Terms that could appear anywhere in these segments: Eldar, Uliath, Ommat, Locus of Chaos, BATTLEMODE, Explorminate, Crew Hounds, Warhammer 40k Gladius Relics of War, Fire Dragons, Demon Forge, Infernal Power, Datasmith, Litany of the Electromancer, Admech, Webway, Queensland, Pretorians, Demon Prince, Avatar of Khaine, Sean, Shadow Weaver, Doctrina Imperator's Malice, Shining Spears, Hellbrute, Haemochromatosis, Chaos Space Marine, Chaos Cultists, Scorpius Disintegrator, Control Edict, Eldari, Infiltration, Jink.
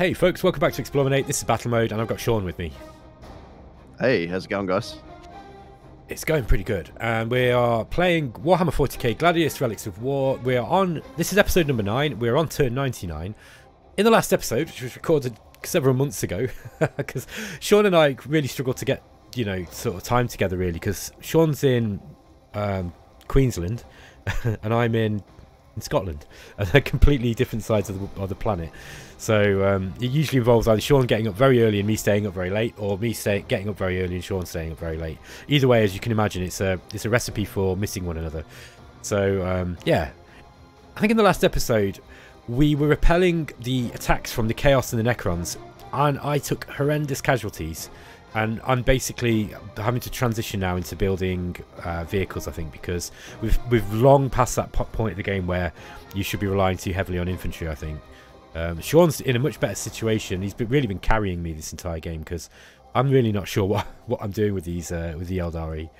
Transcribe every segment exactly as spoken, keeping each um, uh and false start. Hey folks, welcome back to Explorminate. This is Battle Mode and I've got Sean with me. Hey, how's it going guys? It's going pretty good. And we are playing Warhammer forty K Gladius Relics of War. We are on, this is episode number nine. We're on turn ninety-nine. In the last episode, which was recorded several months ago, because Sean and I really struggled to get, you know, sort of time together really, because Sean's in um, Queensland and I'm in, in Scotland, and they're completely different sides of the, of the planet. So um, it usually involves either Sean getting up very early and me staying up very late, or me stay, getting up very early and Sean staying up very late. Either way, as you can imagine, it's a, it's a recipe for missing one another. So um, yeah, I think in the last episode, we were repelling the attacks from the Chaos and the Necrons, and I took horrendous casualties, and I'm basically having to transition now into building uh, vehicles, I think, because we've, we've long passed that point of the game where you should be relying too heavily on infantry, I think. Um, Sean's in a much better situation. He's been, really been carrying me this entire game, because I'm really not sure what, what I'm doing with these uh, with the Eldari.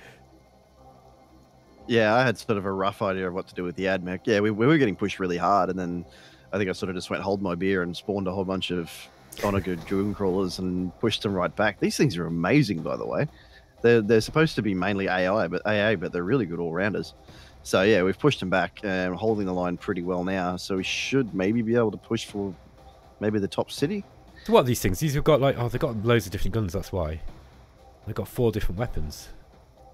Yeah, I had sort of a rough idea of what to do with the Admech. Yeah, we, we were getting pushed really hard, and then I think I sort of just went hold my beer and spawned a whole bunch of Onager Doom Crawlers and pushed them right back. These things are amazing, by the way. They're, they're supposed to be mainly A I, but A A, but they're really good all-rounders. So yeah, we've pushed them back and holding the line pretty well now. So we should maybe be able to push for maybe the top city. So what are these things? These have got like, oh, they've got loads of different guns, that's why. They've got four different weapons.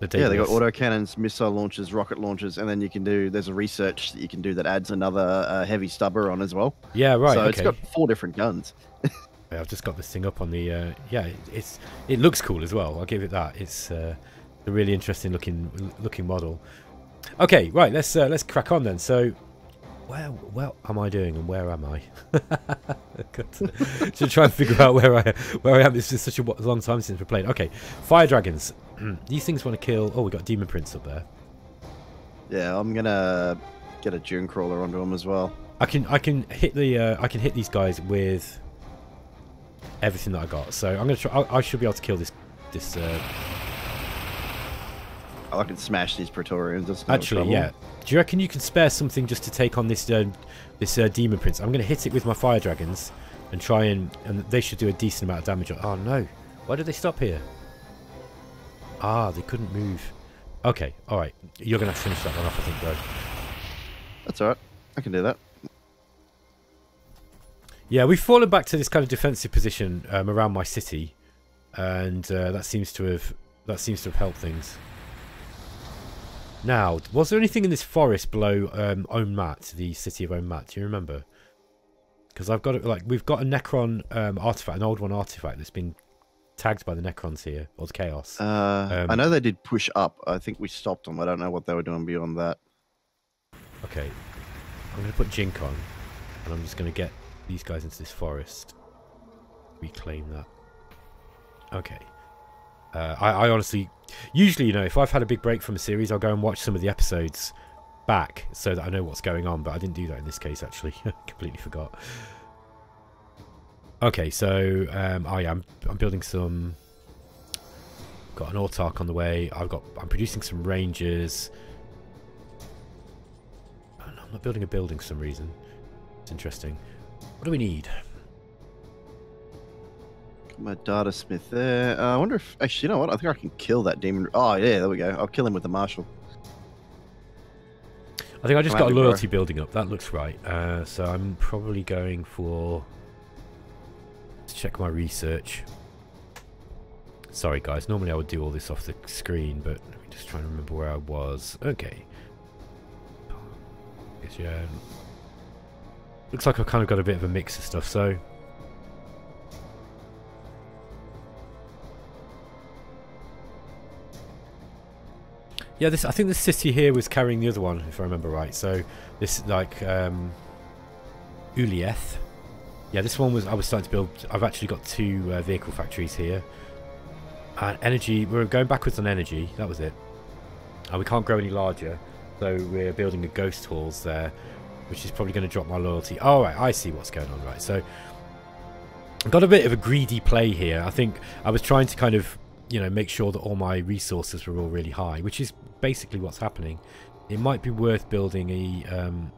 The yeah, they got autocannons, missile launchers, rocket launchers, and then you can do, there's a research that you can do that adds another uh, heavy stubber on as well. Yeah, right, so okay. It's got four different guns. Yeah, I've just got this thing up on the, uh, yeah, it's it looks cool as well, I'll give it that. It's uh, a really interesting looking looking model. Okay, right, let's uh, let's crack on then. So, where, where am I doing and where am I? to, to try and figure out where I where I am. This is such a long time since we played. Okay, Fire Dragons. These things want to kill. Oh, we got Demon Prince up there. Yeah, I'm gonna get a Dune Crawler onto them as well. I can I can hit the uh, I can hit these guys with everything that I got. So I'm gonna try. I, I should be able to kill this this. Uh... I can smash these Pretorians. That's no Actually, trouble. yeah. Do you reckon you can spare something just to take on this uh, this uh, Demon Prince? I'm going to hit it with my Fire Dragons and try and... And they should do a decent amount of damage. Oh, no. Why did they stop here? Ah, they couldn't move. Okay, all right. You're going to have to finish that one off, I think, bro. That's all right. I can do that. Yeah, we've fallen back to this kind of defensive position um, around my city. And uh, that seems to have that seems to have helped things. Now, was there anything in this forest below um, Ommat, the city of Ommat? Do you remember? Because I've got like we've got a Necron um, artifact, an old one artifact that's been tagged by the Necrons here, or the Chaos. Uh, um, I know they did push up. I think we stopped them. I don't know what they were doing beyond that. Okay, I'm going to put Jink on, and I'm just going to get these guys into this forest. Reclaim that. Okay. Uh, I, I honestly, usually, you know, if I've had a big break from a series, I'll go and watch some of the episodes back so that I know what's going on, but I didn't do that in this case, actually. Completely forgot. Okay, so, um, oh yeah, I'm, I'm building some... Got an Autark on the way. I've got, I'm producing some Rangers. Oh, no, I'm not building a building for some reason. It's interesting. What do we need? My Datasmith there. Uh, I wonder if... Actually, you know what? I think I can kill that demon... Oh, yeah, there we go. I'll kill him with the Marshal. I think I just got a loyalty building up. That looks right. Uh, so I'm probably going for... Let's check my research. Sorry, guys. Normally I would do all this off the screen, but let me just try and remember where I was. Okay. Guess, yeah. Looks like I've kind of got a bit of a mix of stuff, so... Yeah, this. I think this city here was carrying the other one, if I remember right. So this, like, um, Uliath. Yeah, this one was. I was starting to build. I've actually got two uh, vehicle factories here. And energy. We're going backwards on energy. That was it. And we can't grow any larger, so we're building a Ghost Halls there, which is probably going to drop my loyalty. All right, I see what's going on. Right, so I've got a bit of a greedy play here. I think I was trying to kind of you know, make sure that all my resources were all really high, which is basically what's happening. It might be worth building a... Um,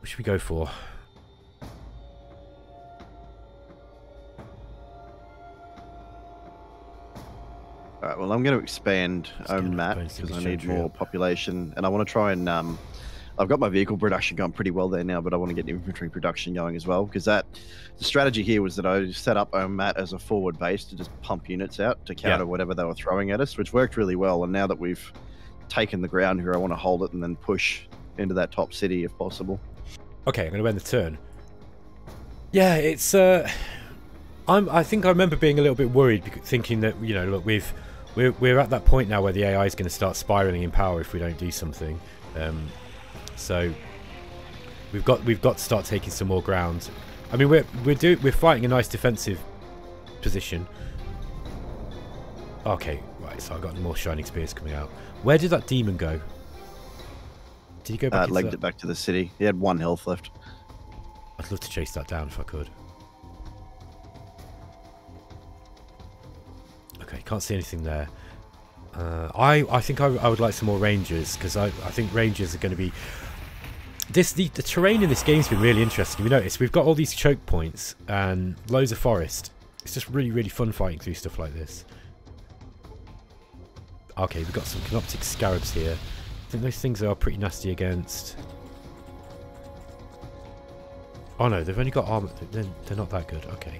what should we go for? All right, well, I'm going to expand Ommat because I need more population, and I want to try and... Um, I've got my vehicle production going pretty well there now, but I want to get infantry production going as well, because that the strategy here was that I set up Ommat as a forward base to just pump units out to counter yeah. whatever they were throwing at us, which worked really well. And now that we've taken the ground here, I want to hold it and then push into that top city if possible. Okay, I'm going to end the turn. Yeah, it's. Uh, I'm. I think I remember being a little bit worried, thinking that, you know, look, we've we're we're at that point now where the A I is going to start spiraling in power if we don't do something. Um, So we've got we've got to start taking some more ground. I mean, we're we're do we're fighting a nice defensive position. Okay, right. So I've got more Shining Spears coming out. Where did that demon go? Did he go back? Uh, legged it back to the city. He had one health left. I'd love to chase that down if I could. Okay, can't see anything there. Uh, I I think I, I would like some more rangers, because I I think rangers are going to be. This the, the terrain in this game's been really interesting. You notice we've got all these choke points and loads of forest. It's just really, really fun fighting through stuff like this. Okay, we've got some Canoptek Scarabs here. I think those things are pretty nasty against... Oh no, they've only got armor. They're, they're not that good. Okay.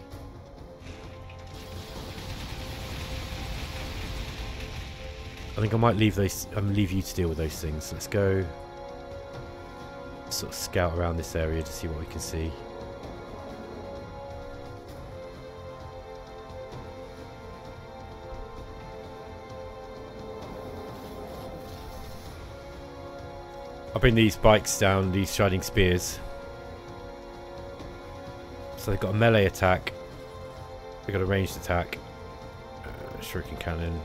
I think I might leave those. I'm leave you to deal with those things. Let's go... sort of scout around this area to see what we can see. I'll bring these bikes down, these Shining Spears. So they've got a melee attack, they've got a ranged attack, uh, shuriken cannon.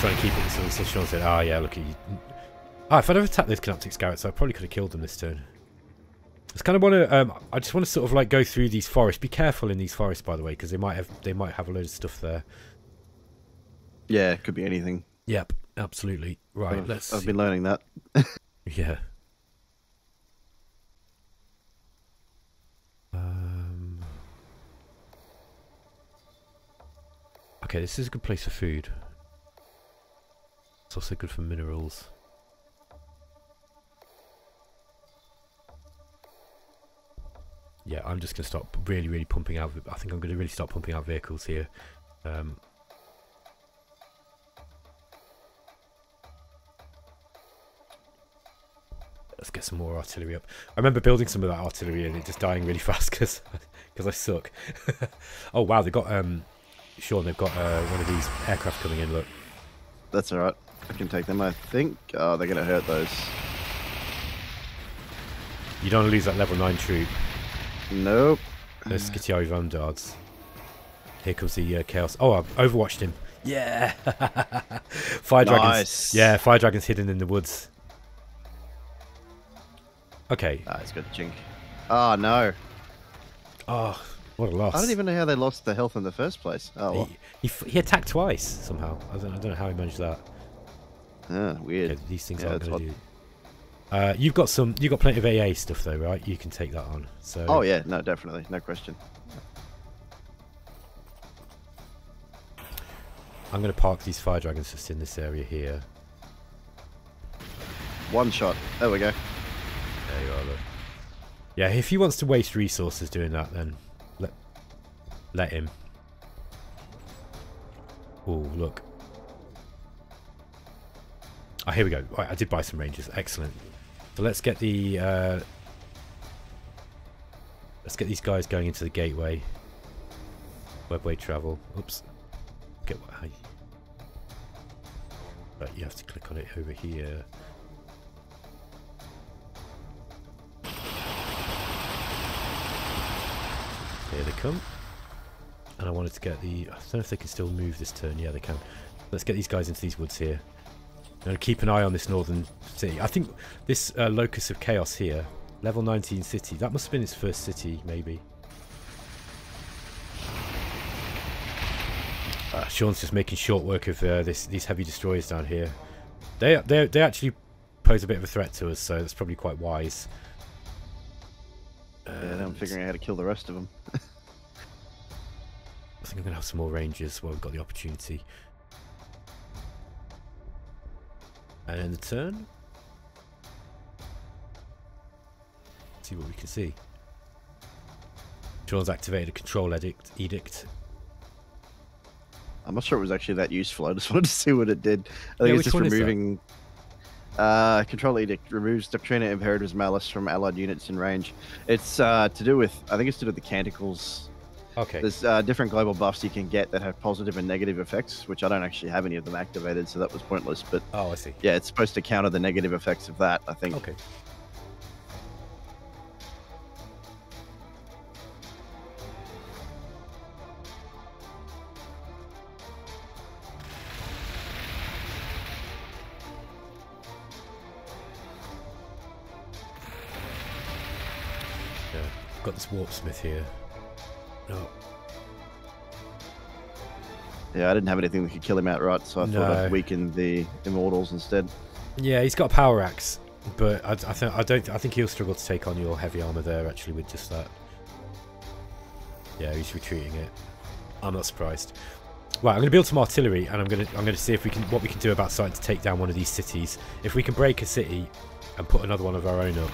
Try and keep it so, so Sean said, ah, oh, yeah, look at you. Ah, if I'd have attacked those Canoptek Scarabs, I probably could have killed them this turn. I just kind of want to, um, I just want to sort of like go through these forests. Be careful in these forests, by the way, because they might have, they might have a load of stuff there. Yeah, it could be anything. Yep, absolutely. Right, I've, let's. I've been learning that. Yeah. Um. Okay, this is a good place for food. It's also good for minerals. Yeah, I'm just going to stop really, really pumping out. I think I'm going to really start pumping out vehicles here. Um, let's get some more artillery up. I remember building some of that artillery and it just dying really fast because because I suck. Oh wow, they've got um, Sean. They've got uh, one of these aircraft coming in. Look, that's all right. I can take them, I think. Oh, they're going to hurt those. You don't want to lose that level nine troop. Nope. Those Skitarii Vanguards. Here comes the uh, Chaos. Oh, I've overwatched him. Yeah! Fire Dragons. Nice. Yeah, Fire Dragons hidden in the woods. Okay. Ah, he's got the Jink. Oh, no. Oh, what a loss. I don't even know how they lost the health in the first place. Oh, well. he, he, he attacked twice somehow. I don't, I don't know how he managed that. Uh, weird. Okay, these things yeah, aren't going to do. Uh, you've got some. You've got plenty of A A stuff though, right? You can take that on. So. Oh yeah, no, definitely, no question. I'm going to park these Fire Dragons just in this area here. One shot. There we go. There you are. Look. Yeah, if he wants to waste resources doing that, then let let him. Oh look. Oh, here we go. Right, I did buy some rangers. Excellent. So let's get the uh, let's get these guys going into the gateway. Webway travel. Oops. Get what? I... Right, you have to click on it over here. Here they come. And I wanted to get the. I don't know if they can still move this turn. Yeah, they can. Let's get these guys into these woods here. And keep an eye on this northern city. I think this uh, Locus of Chaos here Level nineteen city. That must have been its first city, maybe. Uh, Sean's just making short work of uh, this, these heavy destroyers down here. They, they, they actually pose a bit of a threat to us, so that's probably quite wise. Yeah, now I'm figuring out how to kill the rest of them. I think I'm going to have some more rangers while we've got the opportunity. And end the turn. See what we can see. Sean's activated a control edict. edict. I'm not sure it was actually that useful. I just wanted to see what it did. I think yeah, it's just removing... Uh, Control Edict removes Doctrina Imperator's Malice from allied units in range. It's uh, to do with, I think it's to do with the Canticles. Okay. There's uh, different global buffs you can get that have positive and negative effects, which I don't actually have any of them activated, so that was pointless. But oh, I see. Yeah, it's supposed to counter the negative effects of that, I think. Okay. Got this Warpsmith here. Oh. Yeah, I didn't have anything that could kill him outright, so I no. thought I'd weaken the Immortals instead. Yeah, he's got a power axe, but I, I, th I don't. I think he'll struggle to take on your heavy armor there. Actually, with just that. Yeah, he's retreating it. I'm not surprised. Right, I'm going to build some artillery, and I'm going to I'm going to see if we can what we can do about starting to take down one of these cities. If we can break a city and put another one of our own up,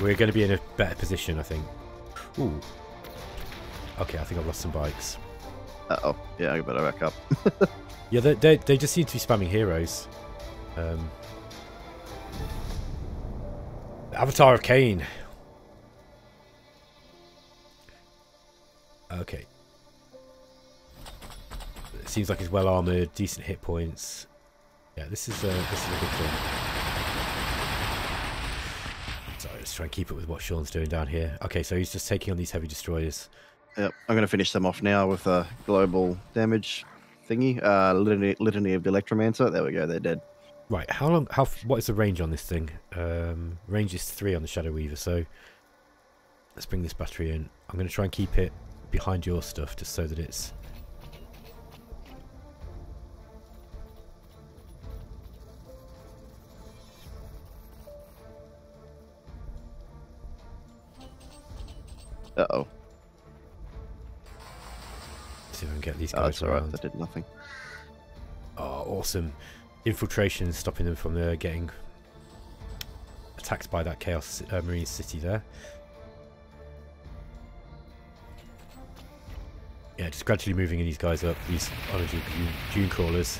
we're going to be in a better position, I think. Ooh. Okay, I think I've lost some bikes. Uh-oh. Yeah, I better back up. Yeah, they, they, they just seem to be spamming heroes. Um, Avatar of Khaine. Okay. It seems like he's well armoured, decent hit points. Yeah, this is, uh, this is a good thing. Let's try and keep it with what Sean's doing down here. Okay, so he's just taking on these heavy destroyers. Yep, I'm going to finish them off now with a global damage thingy. Uh, Litany, Litany of the Electromancer. There we go, they're dead. Right, how long? How? What is the range on this thing? Um, range is three on the Shadow Weaver, so let's bring this battery in. I'm going to try and keep it behind your stuff just so that it's... Uh oh. Let's see if I can get these guys oh, that's all around. Right. They did nothing. Oh, awesome! Infiltration stopping them from uh, getting attacked by that Chaos uh, Marine city there. Yeah, just gradually moving these guys up. These Onager Doom Crawlers.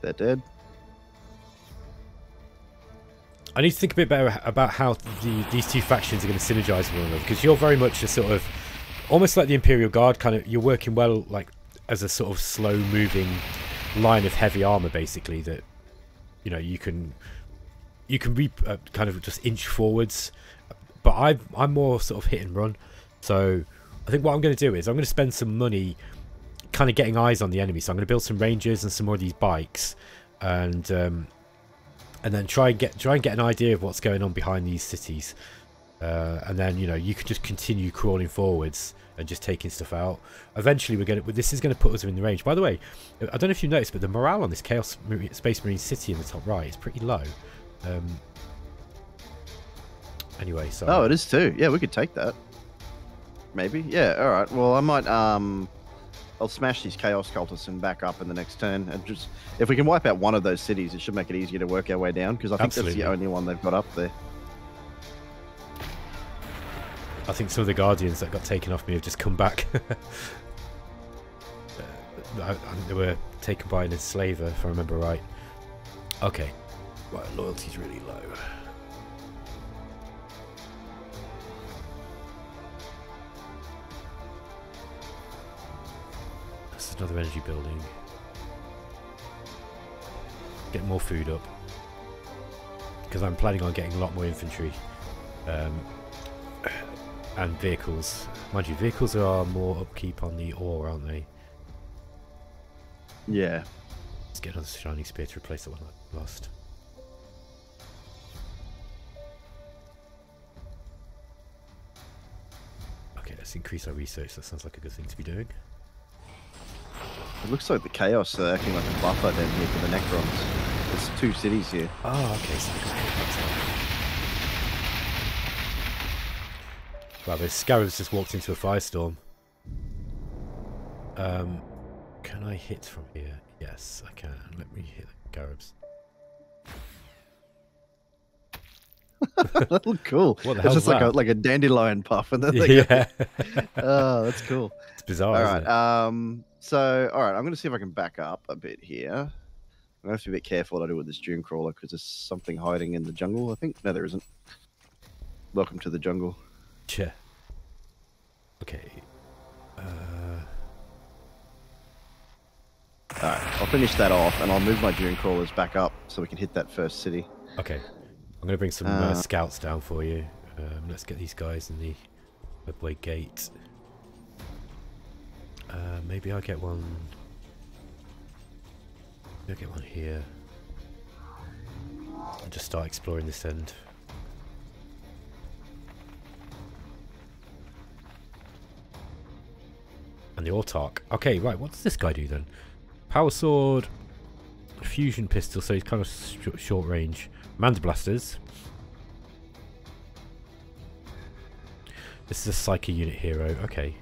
They're dead. I need to think a bit better about how the, these two factions are going to synergize with one another, because you're very much a sort of, almost like the Imperial Guard, kind of, you're working well like as a sort of slow-moving line of heavy armor, basically, that, you know, you can you can be uh, kind of just inch forwards, but I, I'm more sort of hit and run, so I think what I'm going to do is I'm going to spend some money kind of getting eyes on the enemy, so I'm going to build some rangers and some more of these bikes, and... Um, And then try and get try and get an idea of what's going on behind these cities, uh, and then you know you can just continue crawling forwards and just taking stuff out. Eventually, we're going to this is going to put us in the range. By the way, I don't know if you noticed, but the morale on this Chaos Space Marine city in the top right is pretty low. Um, anyway, so oh, it is too. Yeah, we could take that. Maybe. Yeah. All right. Well, I might. Um... I'll smash these Chaos Cultists and back up in the next turn. And just if we can wipe out one of those cities, it should make it easier to work our way down, because I think Absolutely. That's the only one they've got up there. I think some of the Guardians that got taken off me have just come back. I, I think they were taken by an Enslaver, if I remember right. Okay. Right, loyalty's really low. Another energy building. Get more food up, because I'm planning on getting a lot more infantry um, and vehicles. Mind you, vehicles are more upkeep on the ore, aren't they? Yeah. Let's get on Shining Spear to replace the one I lost. Okay, let's increase our research. That sounds like a good thing to be doing. It looks like the Chaos are acting like a buffer down here for the Necrons. There's two cities here. Oh, okay. So wow, those Scarabs just walked into a firestorm. Um, can I hit from here? Yes, I can. Let me hit the Scarabs. That looked cool. What the hell? It's just that? like a like a dandelion puff, and then yeah. Go, oh, that's cool. It's bizarre. All right. Isn't it? Um. So, all right. I'm going to see if I can back up a bit here. I'm going to have to be a bit careful what I do with this Doom Crawler because there's something hiding in the jungle. I think no, there isn't. Welcome to the jungle. Yeah. Okay. Uh... Alright, I'll finish that off and I'll move my Dune Crawlers back up so we can hit that first city. Okay. I'm going to bring some uh, uh, scouts down for you. Um, let's get these guys in the Webway gate. Uh, maybe I'll get one... Maybe I'll get one here. And just start exploring this end. And the Autark. Okay, right, what does this guy do then? Power sword, fusion pistol, so he's kind of sh short range. Manderblasters. This is a psychic unit hero, okay.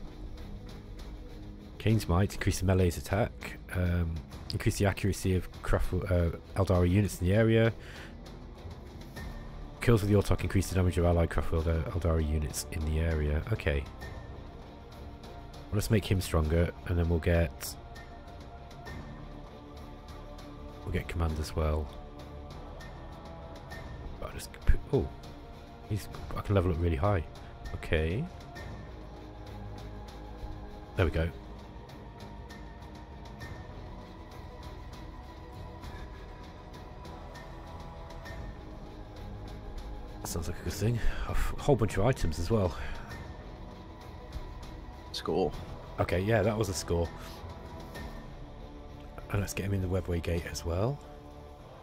Khane's Might, increase the melee's attack. Um, increase the accuracy of craft, uh, Eldari units in the area. Kills with the Autark, increase the damage of allied craftworld uh, Eldari units in the area. Okay. Well, let's make him stronger, and then we'll get... We'll get command as well. I'll just put, oh, he's, I can level up really high. Okay. There we go. That sounds like a good thing. A whole bunch of items as well. Score. Okay, yeah, that was a score. And let's get him in the Webway gate as well.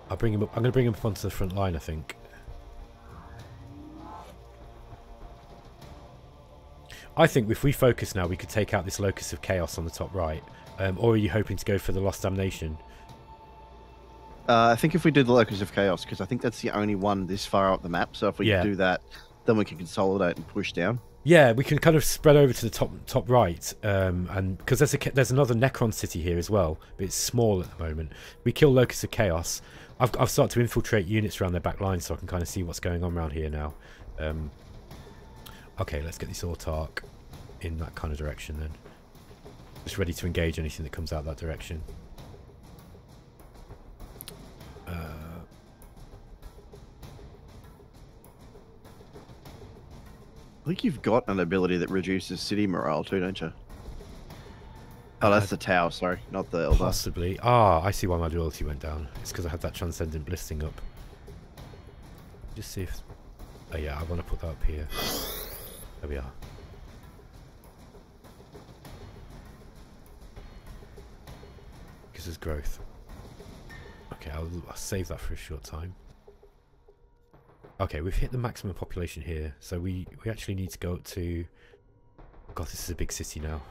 I'll bring him up. I'm going to bring him up onto the front line, I think. I think if we focus now, we could take out this Locus of Chaos on the top right. Um, or are you hoping to go for the Lost Damnation? Uh, I think if we did the Locus of Chaos, because I think that's the only one this far up the map. So if we yeah. do that, then we can consolidate and push down. Yeah, we can kind of spread over to the top top right, um, and because there's a there's another Necron city here as well, but it's small at the moment. We kill Locus of Chaos. I've I've started to infiltrate units around their back line, so I can kind of see what's going on around here now. Um, okay, let's get this Autark in that kind of direction then. Just ready to engage anything that comes out that direction. Uh, I think you've got an ability that reduces city morale too, don't you? Oh, that's uh, the Tau, sorry, not the Eldar. Possibly. Ah, I see why my loyalty went down. It's because I had that Transcendent Bliss thing up. Just see if... Oh yeah, I want to put that up here. There we are. Because there's growth. Okay, I'll, I'll save that for a short time. Okay, we've hit the maximum population here, so we, we actually need to go up to... God, this is a big city now.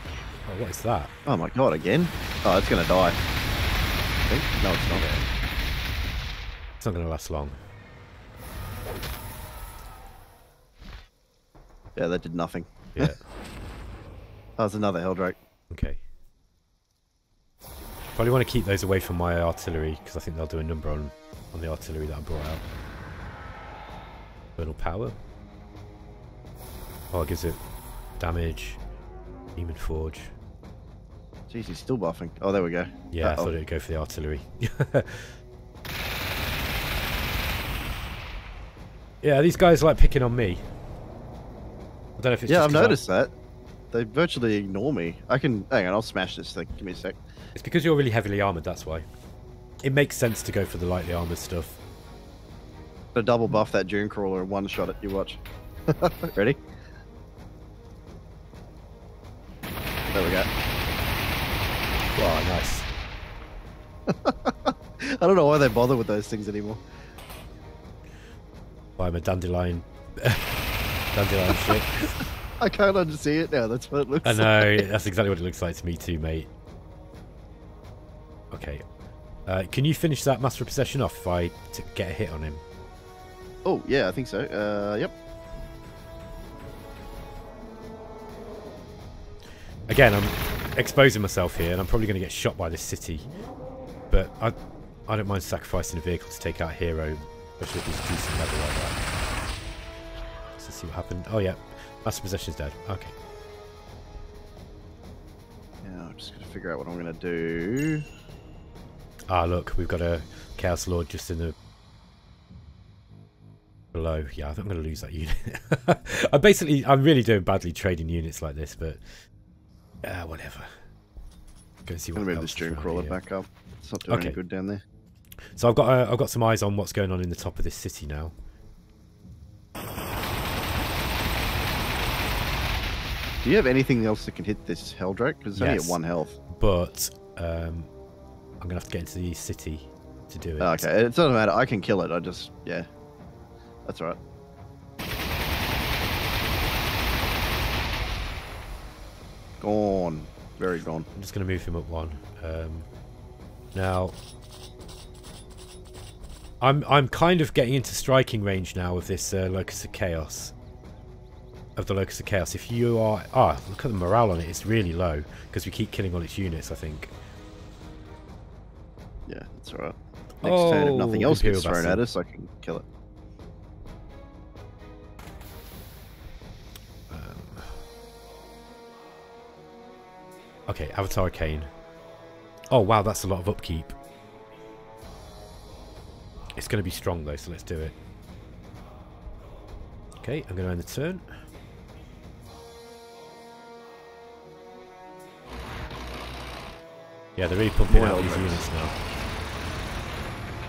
Oh, what is that? Oh my god, again? Oh, it's going to die. I think? No, it's not. It's not going to last long. Yeah, that did nothing. Yeah. That was another Heldrake. Okay. Probably want to keep those away from my artillery because I think they'll do a number on on the artillery that I brought out. Infernal power. Oh, it gives it damage. Demon forge. Jeez, he's still buffing. Oh, there we go. Yeah, uh -oh. I thought it'd go for the artillery. Yeah, these guys like picking on me. I don't know if it's yeah, just I've noticed I'm... that. They virtually ignore me. I can hang on. I'll smash this thing. Give me a sec. It's because you're really heavily armoured, that's why. It makes sense to go for the lightly armoured stuff. To double buff that Dunecrawler and one shot it, you watch. Ready? There we go. Oh, nice. I don't know why they bother with those things anymore. Well, I'm a dandelion. Dandelion shit. I can't unsee it now. That's what it looks like. I know. Like. That's exactly what it looks like to me too, mate. Okay. Uh, can you finish that Master of Possession off if I t get a hit on him? Oh, yeah, I think so. Uh, yep. Again, I'm exposing myself here, and I'm probably going to get shot by this city. But I, I don't mind sacrificing a vehicle to take out a hero, especially if it's decent level like that. Let's see what happened. Oh, yeah. Master Possession's dead. Okay. Yeah, I'm just going to figure out what I'm going to do. Ah, look, we've got a Chaos Lord just in the... below. Yeah, I think I'm going to lose that unit. I basically... I'm really doing badly trading units like this, but... Ah, uh, whatever. Go and see what I'm going to move this Doom Crawler back up. It's not doing okay. any good down there. So I've got uh, I've got some eyes on what's going on in the top of this city now. Do you have anything else that can hit this Helldrake? Because it's yes, only at one health. But... Um, I'm going to have to get into the city to do it. Oh, okay, it doesn't matter. I can kill it. I just... Yeah. That's all right. Gone. Very gone. I'm just going to move him up one. Um, now... I'm I'm kind of getting into striking range now of this uh, Locus of Chaos. Of the Locus of Chaos. If you are... Ah, look at the morale on it. It's really low. Because we keep killing all its units, I think. Yeah, that's alright. Next oh, turn, if nothing else Imperial gets thrown Bastard. at us, I can kill it. Um, okay, Avatar of Khaine. Oh wow, that's a lot of upkeep. It's going to be strong though, so let's do it. Okay, I'm going to end the turn. Yeah, they're really pumping More out these units now.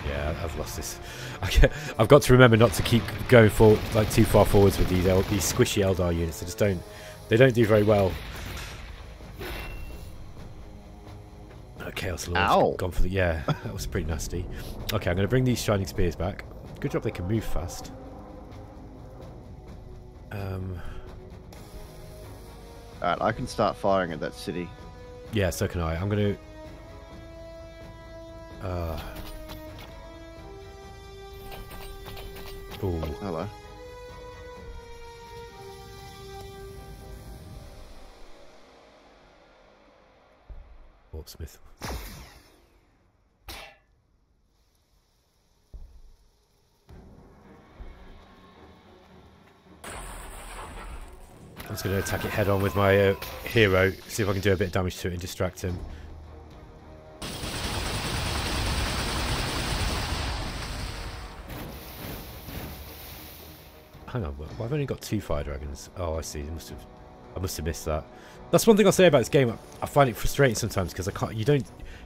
Yeah, I've lost this. I've got to remember not to keep going forward, like too far forwards with these El these squishy Eldar units. They just don't, they don't do very well. Oh, Chaos Lord gone for the yeah. That was pretty nasty. Okay, I'm going to bring these Shining Spears back. Good job they can move fast. Um. All right, I can start firing at that city. Yeah, so can I. I'm going to. Uh... Oh, hello. Warpsmith. I'm just going to attack it head on with my uh, hero, see if I can do a bit of damage to it and distract him. Hang on, well, I've only got two Fire Dragons. Oh, I see. I must have, I must have missed that. That's one thing I'll say about this game. I, I find it frustrating sometimes because I can't. You don't,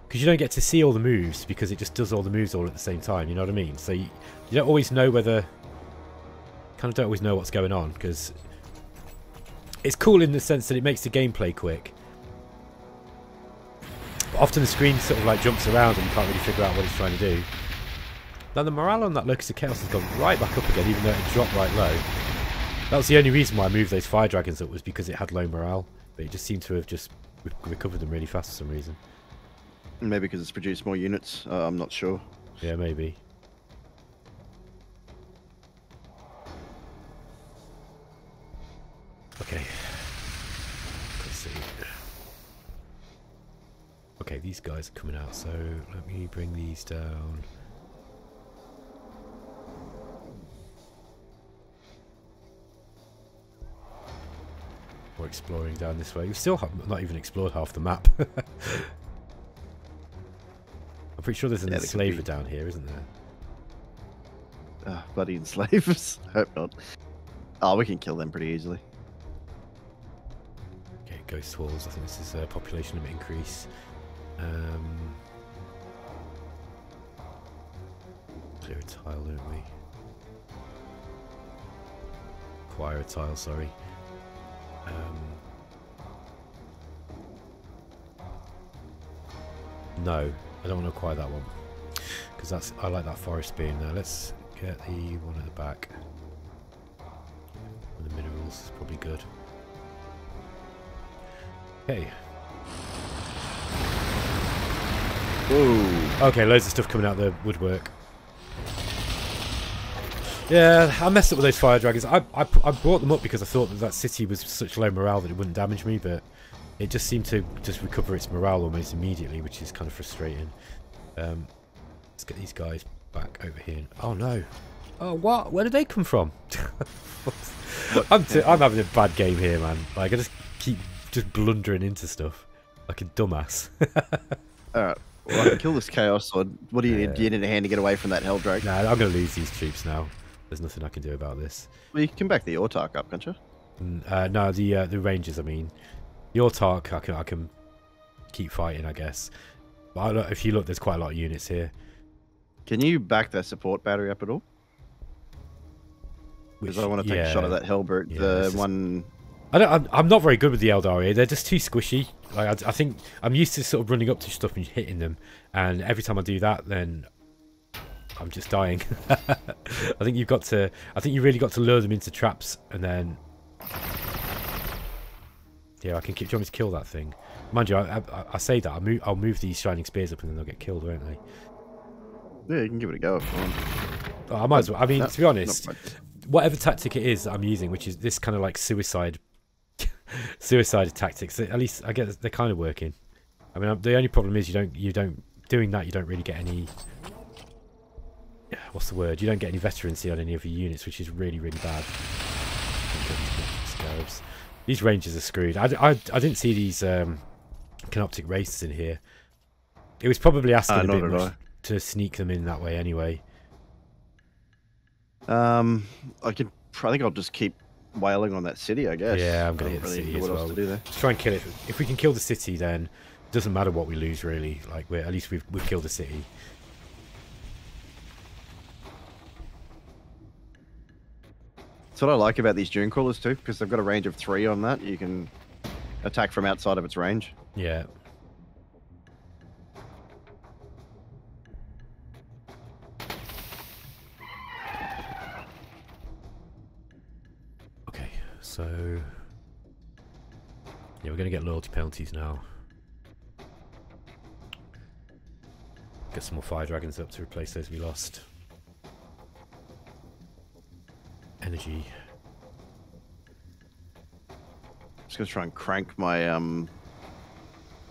because you don't get to see all the moves because it just does all the moves all at the same time. You know what I mean? So you, you don't always know whether. Kind of don't always know what's going on because it's cool in the sense that it makes the gameplay quick. But often the screen sort of like jumps around and you can't really figure out what it's trying to do. Now the morale on that Locus of Chaos has gone right back up again, even though it dropped right low. That was the only reason why I moved those Fire Dragons up, was because it had low morale. But it just seemed to have just re recovered them really fast for some reason. Maybe because it's produced more units, uh, I'm not sure. Yeah, maybe. Okay. Let's see. Okay, these guys are coming out, so let me bring these down. We're exploring down this way. We still have not even explored half the map. I'm pretty sure there's an yeah, Enslaver be... down here, isn't there? Ah, oh, bloody Enslavers. I hope not. Oh, we can kill them pretty easily. Okay, Ghost Halls. I think this is a uh, population limit increase. Um, clear a tile, don't we? Acquire a tile, sorry. Um, No, I don't want to acquire that one because that's I like that forest beam there. Let's get the one at the back. With the minerals is probably good. Okay. Whoa. Okay, loads of stuff coming out of the woodwork. Yeah, I messed up with those fire dragons. I, I, I brought them up because I thought that that city was such low morale that it wouldn't damage me, but it just seemed to just recover its morale almost immediately, which is kind of frustrating. Um, let's get these guys back over here. Oh no! Oh what? Where did they come from? I'm t I'm having a bad game here, man. Like I just keep just blundering into stuff like a dumbass. All right. Well, I can kill this chaos. Or what do you need? Do you need a hand to get away from that hell drake? Nah, I'm gonna lose these troops now. There's nothing I can do about this. Well, you can back the Autark up, can't you? Mm, uh, no, the uh, the Rangers. I mean, the Autark I can I can keep fighting, I guess. But I, if you look, there's quite a lot of units here. Can you back that support battery up at all? Because I want to take yeah, a shot of that Hellbrute. Yeah, the just, one. I don't. I'm, I'm not very good with the Eldari. They're just too squishy. Like I, I think I'm used to sort of running up to stuff and hitting them, and every time I do that, then. I'm just dying. I think you've got to. I think you really got to lure them into traps, and then. Yeah, I can keep. Do you want me to kill that thing? Mind you, I, I, I say that I'll move. I'll move these shining spears up, and then they'll get killed, won't they? Yeah, you can give it a go. If you want. Oh, I might as well. I mean, no, to be honest, whatever tactic it is that I'm using, which is this kind of like suicide, suicide tactics. At least I guess they're kind of working. I mean, the only problem is you don't. You don't doing that. You don't really get any. What's the word? You don't get any veterancy on any of your units, which is really, really bad. These Rangers are screwed. I, I, I didn't see these um, Canoptek races in here. It was probably asking uh, a bit much to sneak them in that way anyway. Um, I could. I think I'll just keep wailing on that city, I guess. Yeah, I'm going to hit really the city as well. To do there. Let's try and kill it. If we can kill the city, then it doesn't matter what we lose, really. Like, we're, at least we've, we've killed the city. That's what I like about these Doom Crawlers too, because they've got a range of three on that. You can attack from outside of its range. Yeah. Okay, so yeah, we're gonna get loyalty penalties now. Get some more fire dragons up to replace those we lost. Energy. I'm just gonna try and crank my um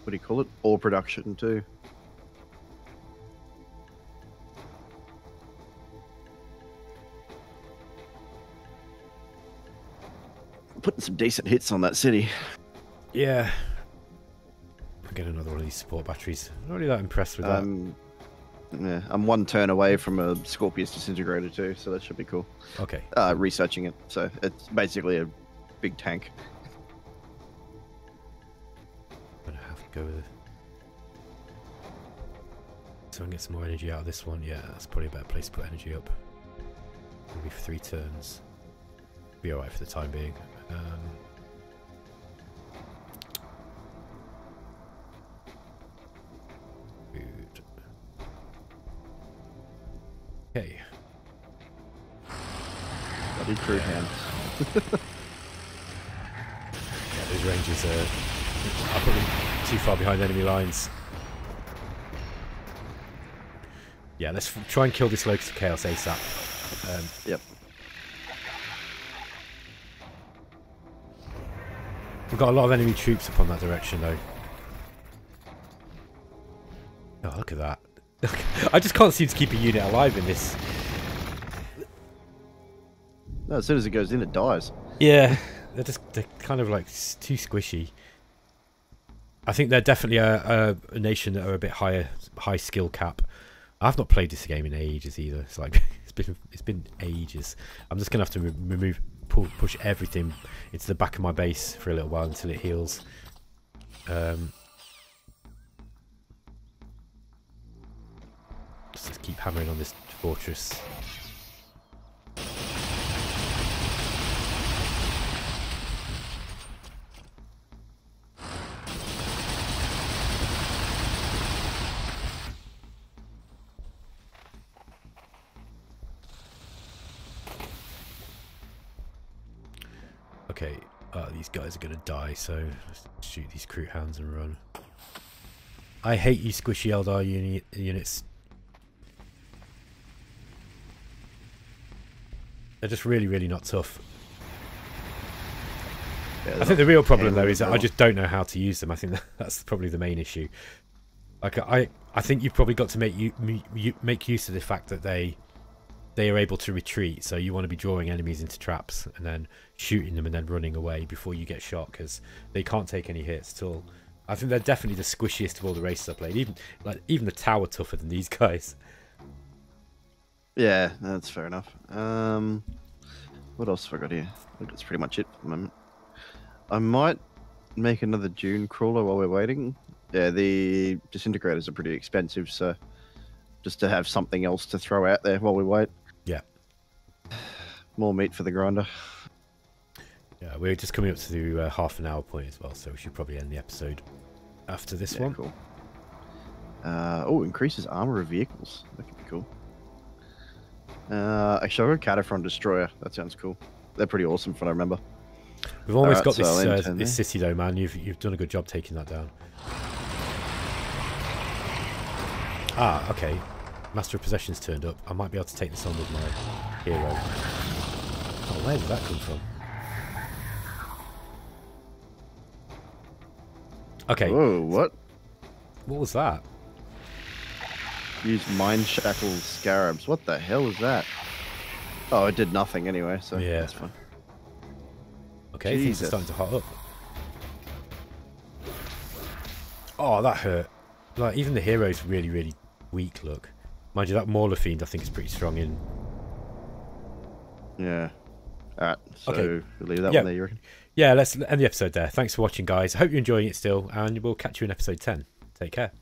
what do you call it? Ore production too. I'm putting some decent hits on that city. Yeah. I'll get another one of these support batteries. I'm not really that impressed with um, that. Yeah, I'm one turn away from a Scorpius Disintegrator too, so that should be cool. Okay. Uh, researching it, so it's basically a big tank. I'm gonna have to go with it. So I can get some more energy out of this one. Yeah, that's probably a better place to put energy up. Maybe for three turns. Be alright for the time being. Um, Okay. Bloody crew hands. Yeah, those Rangers are, are probably too far behind enemy lines. Yeah, let's try and kill this Locus of Chaos ASAP. Um, yep. We've got a lot of enemy troops up on that direction, though. Oh, look at that. I just can't seem to keep a unit alive in this. No, as soon as it goes in, it dies. Yeah, they're just they're kind of like too squishy. I think they're definitely a, a, a nation that are a bit higher, high skill cap. I've not played this game in ages either. It's like it's been it's been ages. I'm just gonna have to remove, pull, push everything into the back of my base for a little while until it heals. Um. Just keep hammering on this fortress. these guys are gonna die, so let's shoot these crew hounds and run. I hate you squishy Eldar uni units. They're just really, really not tough. Yeah, I think the real problem though is that I just don't know how to use them. I think that's probably the main issue. Like I, I think you've probably got to make you, you make use of the fact that they, they are able to retreat. So you want to be drawing enemies into traps and then shooting them and then running away before you get shot, because they can't take any hits at all. I think they're definitely the squishiest of all the races I played. Even like even the tower tougher than these guys. Yeah, that's fair enough. Um, what else have I got here? I think that's pretty much it for the moment. I might make another Dune Crawler while we're waiting. Yeah, the disintegrators are pretty expensive, so just to have something else to throw out there while we wait. Yeah. More meat for the grinder. Yeah, we're just coming up to the uh, half an hour point as well, so we should probably end the episode after this yeah, one. Cool. Uh, oh, increases armor of vehicles. That could be cool. Uh, actually, I've got a Cataphrond Destroyer. That sounds cool. They're pretty awesome from what I remember. We've almost right, got so this, uh, this city though, man. You've, you've done a good job taking that down. Ah, okay. Master of Possession's turned up. I might be able to take this on with my hero. Oh, where did that come from? Okay. Whoa, what? What was that? Use Mind Shackle Scarabs. What the hell is that? Oh, it did nothing anyway, so yeah, that's fine. Okay, Jesus. Things are starting to hot up. Oh, that hurt. Like, even the hero's really, really weak, look. Mind you, that Mauler Fiend, I think, is pretty strong in. Yeah. Alright, so okay. We'll leave that yeah. one there, you reckon? Yeah, let's end the episode there. Thanks for watching, guys. I hope you're enjoying it still, and we'll catch you in episode ten. Take care.